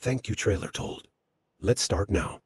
Thank you, Trailer Told. Let's start now.